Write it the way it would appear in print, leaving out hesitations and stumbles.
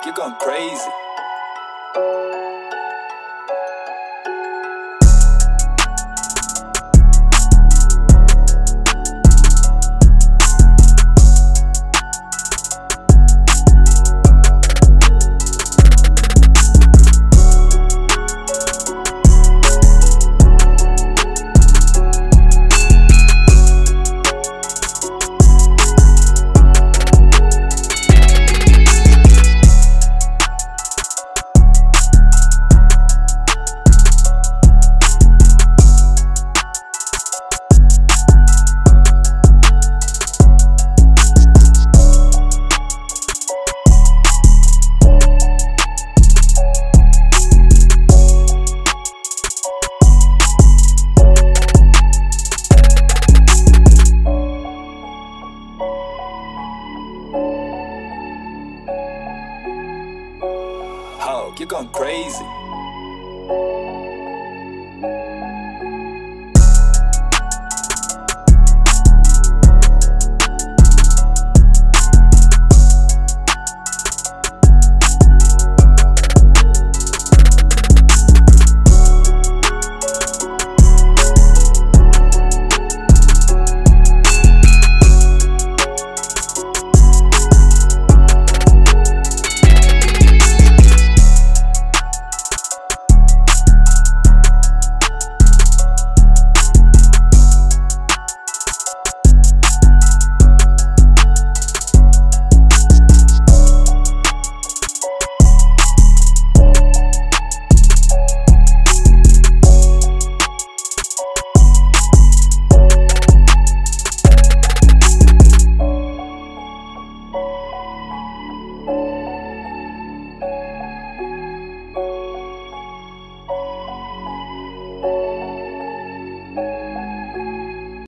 up, you're going crazy. You're going crazy.